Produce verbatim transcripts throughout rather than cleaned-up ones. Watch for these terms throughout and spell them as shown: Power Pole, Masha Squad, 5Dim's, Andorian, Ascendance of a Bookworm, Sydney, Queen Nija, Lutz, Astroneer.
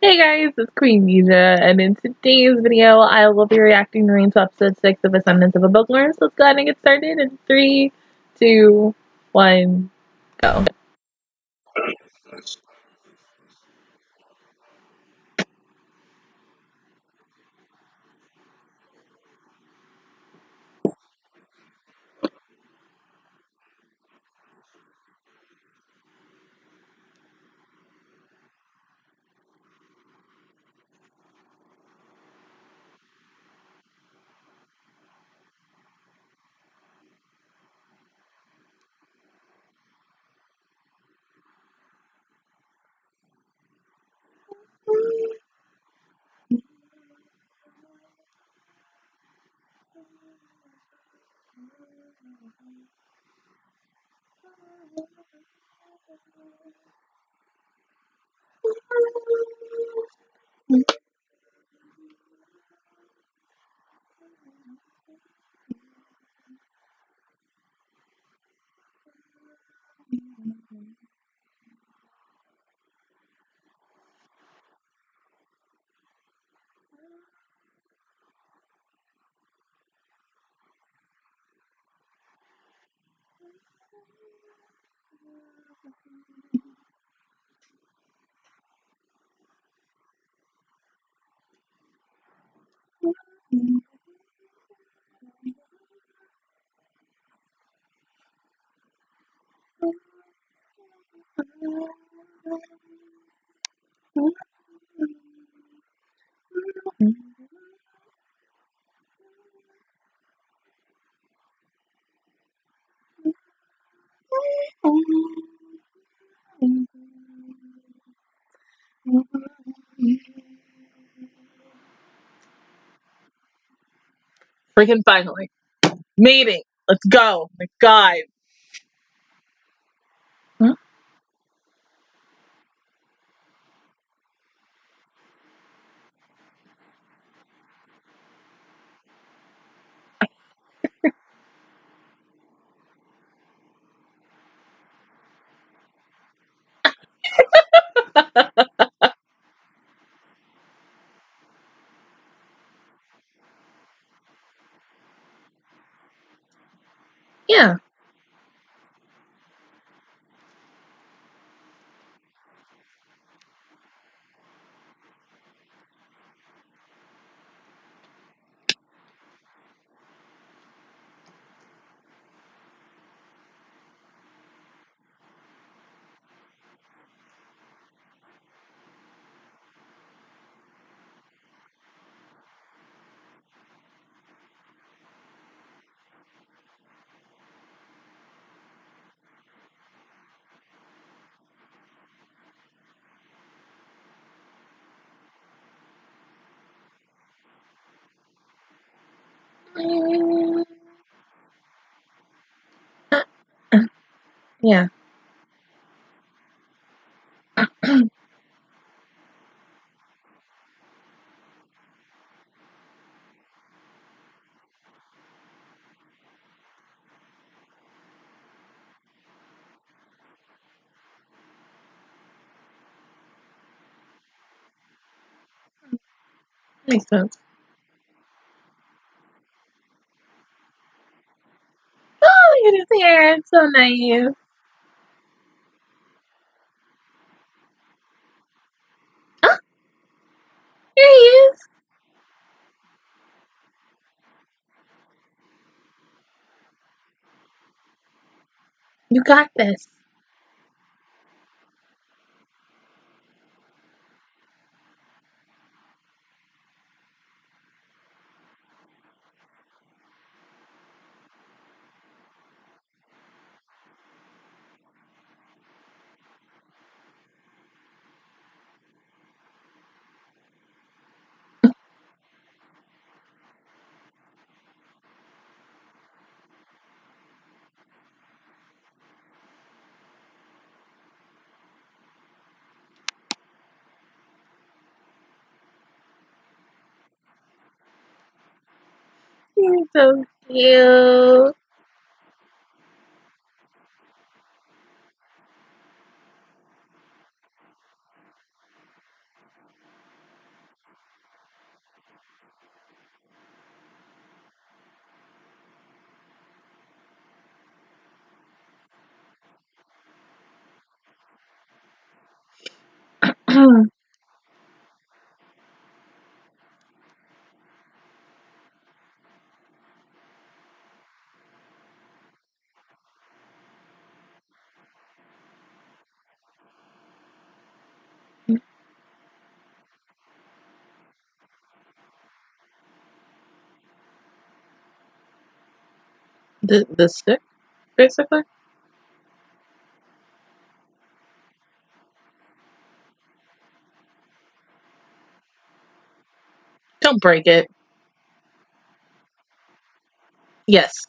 Hey guys, it's Queen Nija, and in today's video, I will be reacting to episode six of Ascendance of a Bookworm, so let's go ahead and get started in three, two, one, go. Freaking finally. Meeting. Let's go. My God. Huh? Yeah. Yeah. Makes sense. Hair, it's so nice. Ah, here he is. You got this. You're so cute. the, the stick, basically. Don't break it. Yes.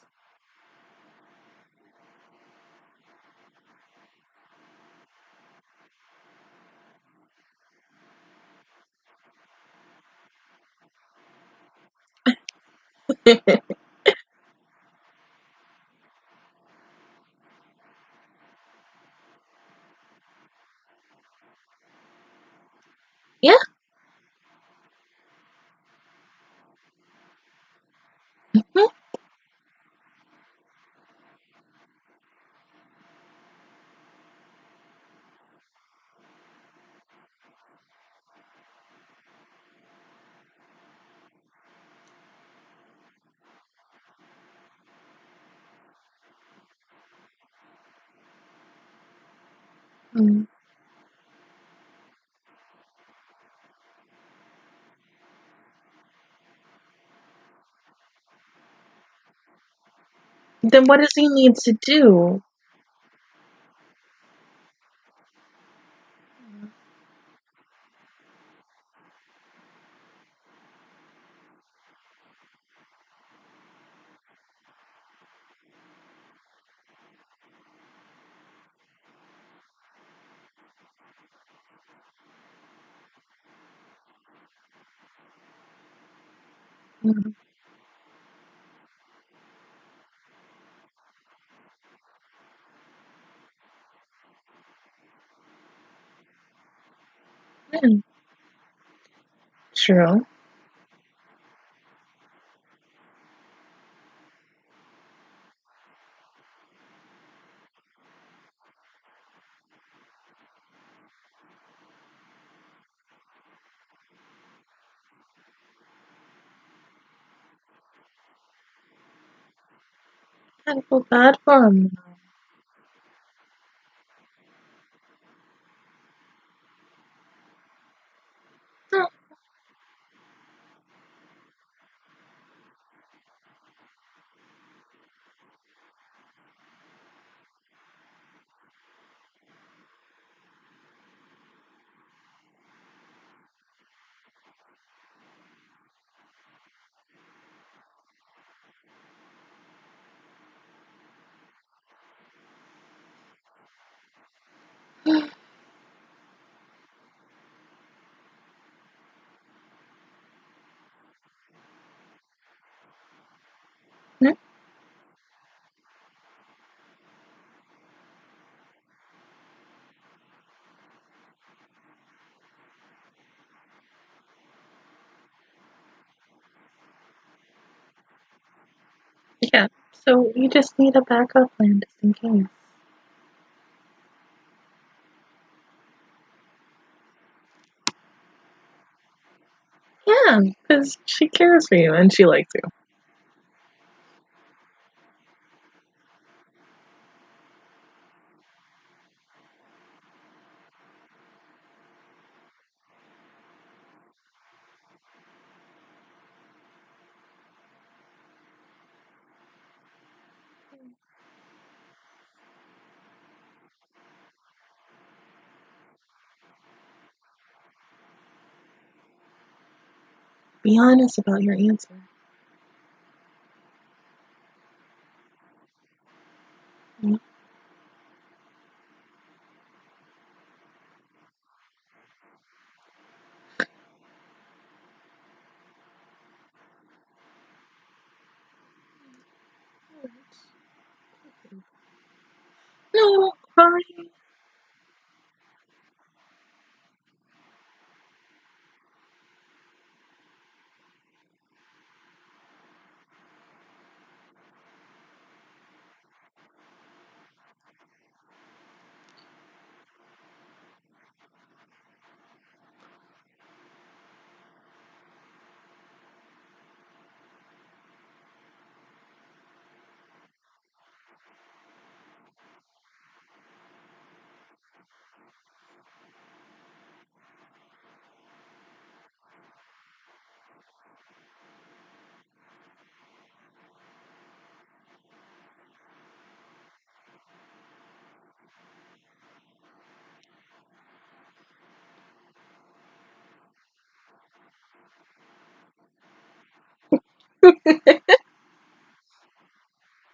Yeah. Mm-hmm. Mm. Then what does he need to do? Mm. Mm. True. I feel bad for him. Now. Hmm? Yeah, so you just need a backup plan just in case. Yeah, because she cares for you and she likes you. Be honest about your answer. Yeah. No, crying.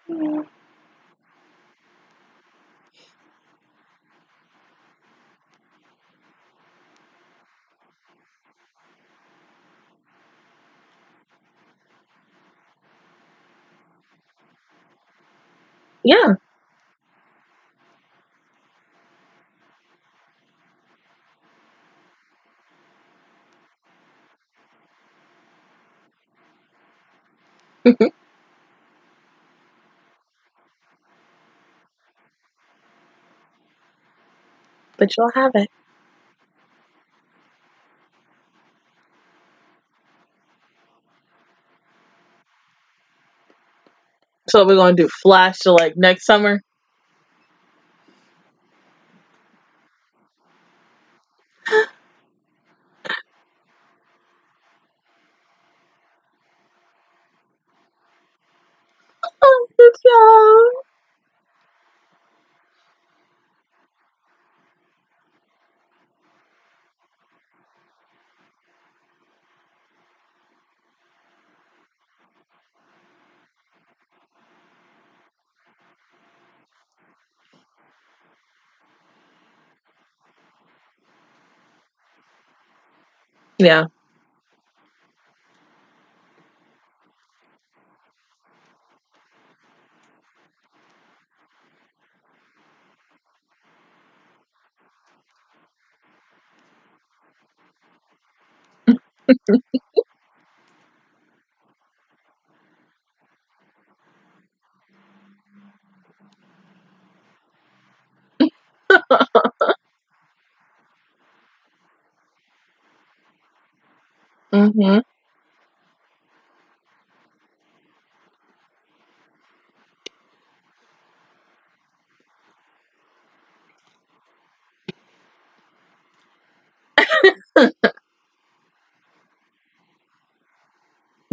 Mm. Yeah. Mhm. But you'll have it. So we're gonna do Flash to like next summer. Oh, good job. Yeah. Mm-hmm.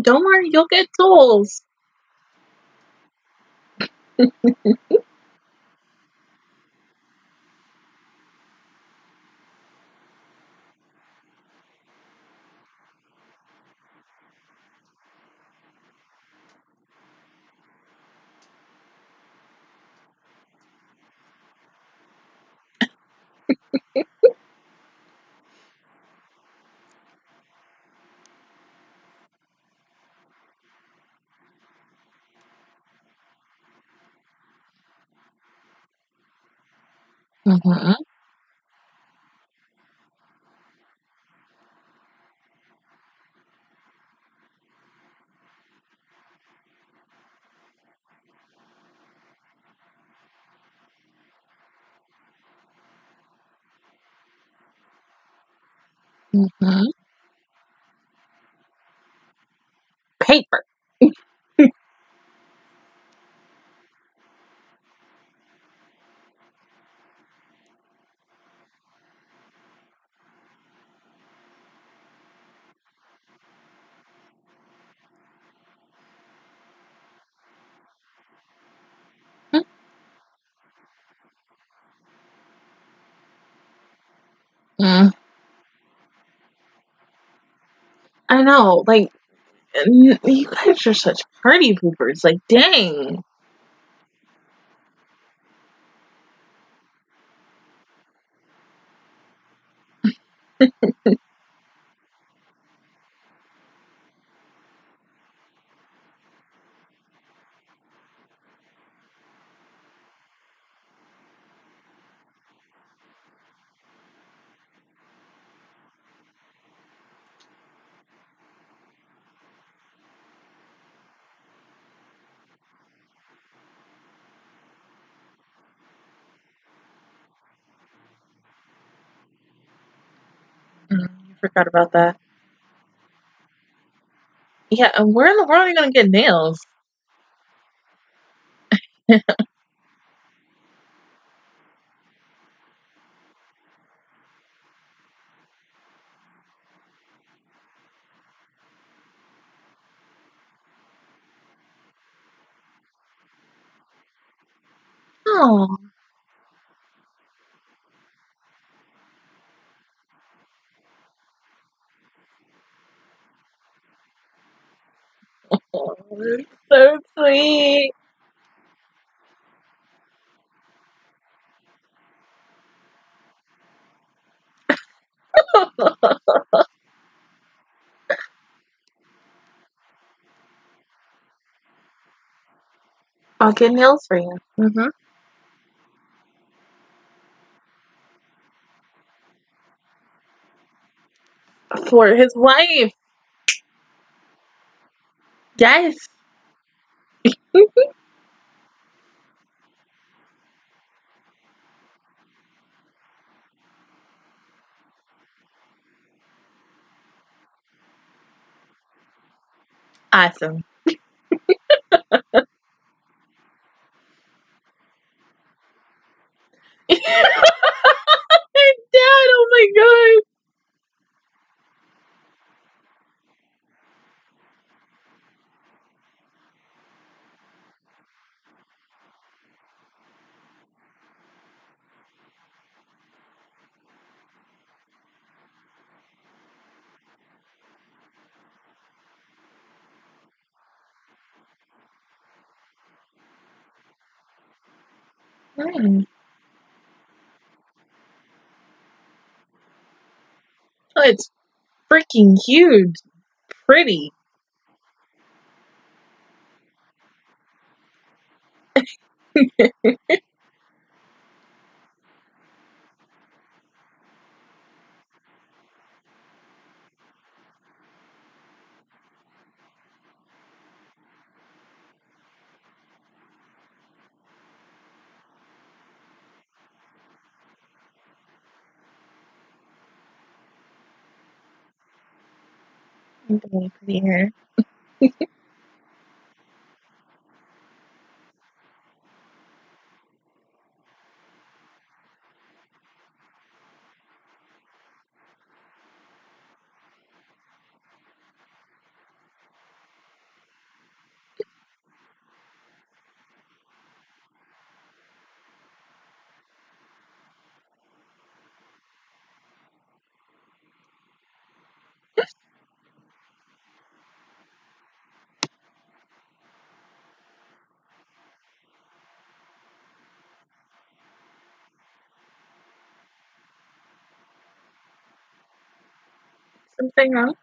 Don't worry, you'll get tools. Mm-hmm. Mm-hmm. Paper. Mm. Mm. I know, like n- you guys are such party poopers. Like, dang. Mm, I forgot about that. Yeah, and where in the world are you gonna get nails? Oh, Oh, that's so sweet. I'll get nails for you. Mm-hmm. For his wife. Yes. Awesome. Dad, oh my god. Nice. Oh, it's freaking huge. Pretty. Clear. Something wrong?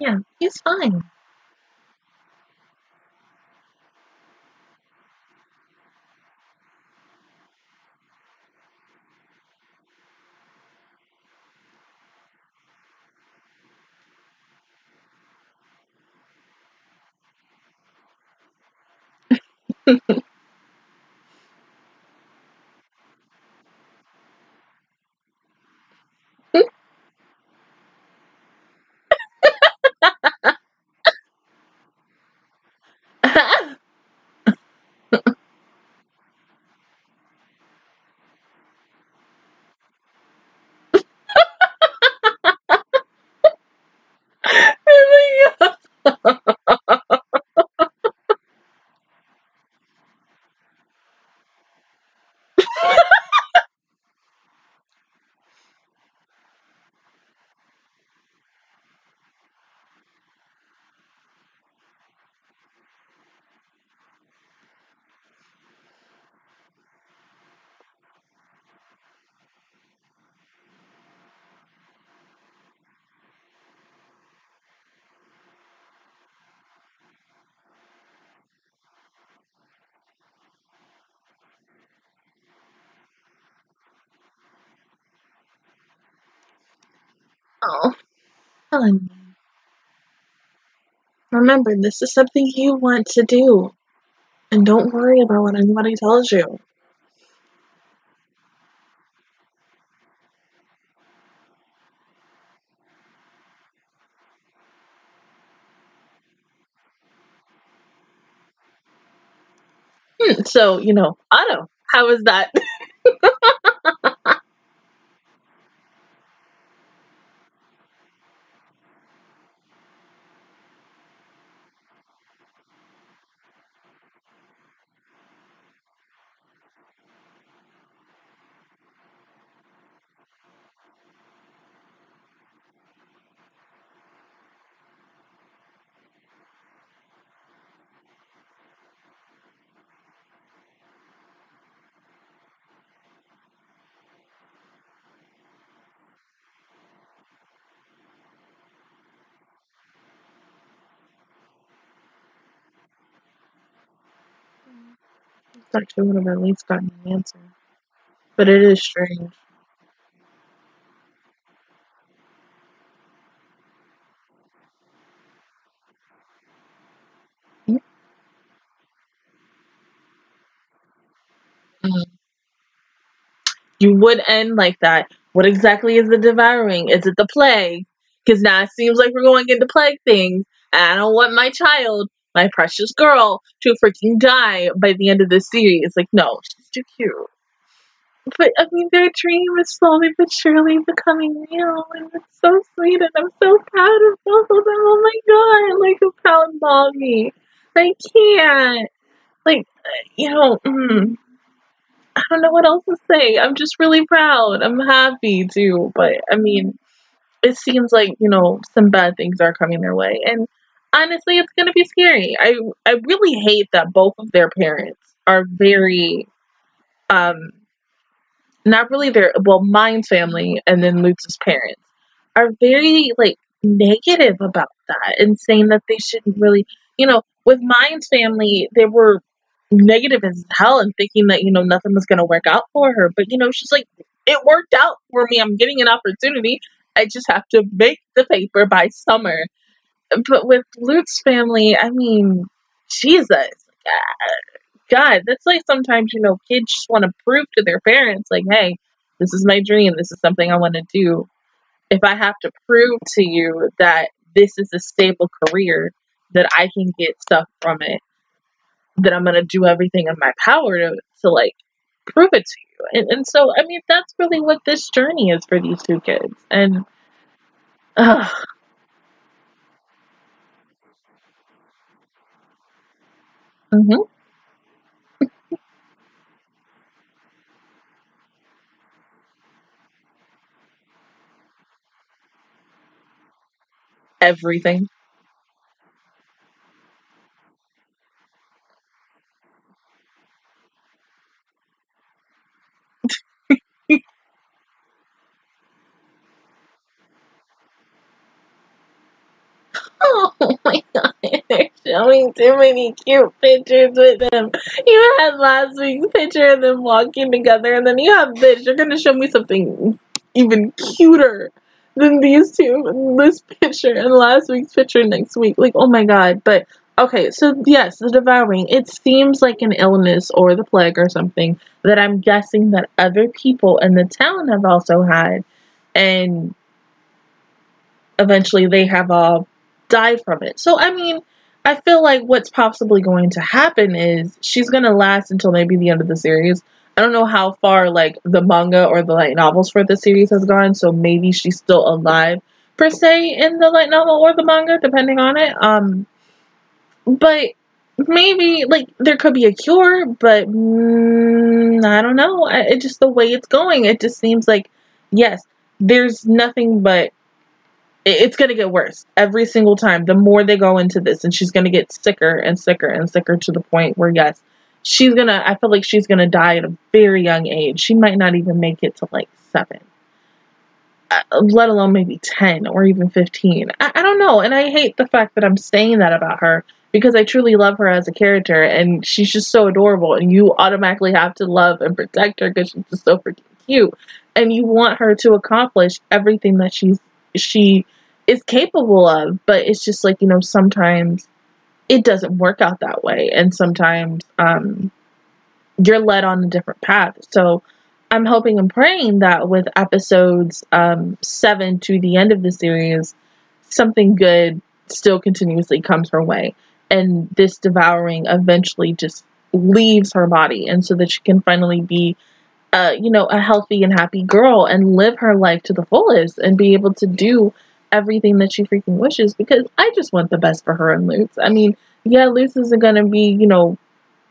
Yeah, he's fine. Oh, Helen. Remember, this is something you want to do. And don't worry about what anybody tells you. Hmm, so, you know, Otto, how is that? I would have at least gotten an answer. But it is strange. Yeah. Mm. You would end like that. What exactly is the devouring? Is it the plague? Because now it seems like we're going into plague things. And I don't want my child, my precious girl, to freaking die by the end of this series. Like, no, she's too cute. But, I mean, their dream is slowly but surely becoming real. And it's so sweet. And I'm so proud of both of them. Oh, my God. Like, a proud mommy. I can't. Like, you know, mm, I don't know what else to say. I'm just really proud. I'm happy, too. But, I mean, it seems like, you know, some bad things are coming their way. And honestly, it's going to be scary. I, I really hate that both of their parents are very, um, not really their, well, mine's family and then Lutz's parents are very, like, negative about that and saying that they shouldn't really, you know, with mine's family, they were negative as hell and thinking that, you know, nothing was going to work out for her. But, you know, she's like, it worked out for me. I'm getting an opportunity. I just have to make the paper by summer. But with Lutz's family, I mean, Jesus, God, that's like sometimes, you know, kids just want to prove to their parents, like, hey, this is my dream. This is something I want to do. If I have to prove to you that this is a stable career, that I can get stuff from it, that I'm going to do everything in my power to, to like, prove it to you. And, and so, I mean, that's really what this journey is for these two kids. And, uh, mm-hmm. Everything. Oh my God, they're showing too many cute pictures with them. You had last week's picture of them walking together, and then you have this. You're going to show me something even cuter than these two, this picture and last week's picture next week. Like, oh my God. But, okay, so yes, the devouring. It seems like an illness or the plague or something that I'm guessing that other people in the town have also had. And eventually they have all die from it. So, I mean, I feel like what's possibly going to happen is she's going to last until maybe the end of the series. I don't know how far, like, the manga or the light novels for the series has gone, so maybe she's still alive, per se, in the light novel or the manga, depending on it. Um, but maybe, like, there could be a cure, but mm, I don't know. I, it just, the way it's going, it just seems like, yes, there's nothing but it's going to get worse every single time. The more they go into this, and she's going to get sicker and sicker and sicker to the point where, yes, she's going to, I feel like she's going to die at a very young age. She might not even make it to like seven, uh, let alone maybe ten or even fifteen. I, I don't know. And I hate the fact that I'm saying that about her because I truly love her as a character and she's just so adorable and you automatically have to love and protect her because she's just so freaking cute and you want her to accomplish everything that she's, she is capable of, but it's just like, you know, sometimes it doesn't work out that way. And sometimes, um, you're led on a different path. So I'm hoping and praying that with episodes, um, seven to the end of the series, something good still continuously comes her way. And this devouring eventually just leaves her body. And so that she can finally be, Uh, you know, a healthy and happy girl and live her life to the fullest and be able to do everything that she freaking wishes because I just want the best for her and Lutz. I mean, yeah, Lutz isn't going to be, you know,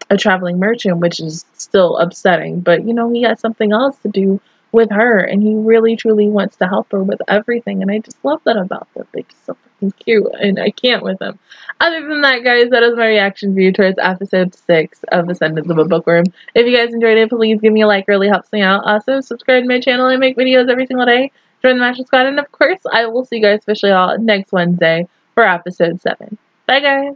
a traveling merchant, which is still upsetting, but, you know, he has something else to do with her and he really, truly wants to help her with everything and I just love that about them. They're just so freaking cute and I can't with them. Other than that, guys, that is my reaction view towards episode six of Ascendance of a Bookworm. If you guys enjoyed it, please give me a like. It really helps me out. Also, subscribe to my channel. I make videos every single day. Join the Masha Squad. And, of course, I will see you guys officially all next Wednesday for episode seven. Bye, guys.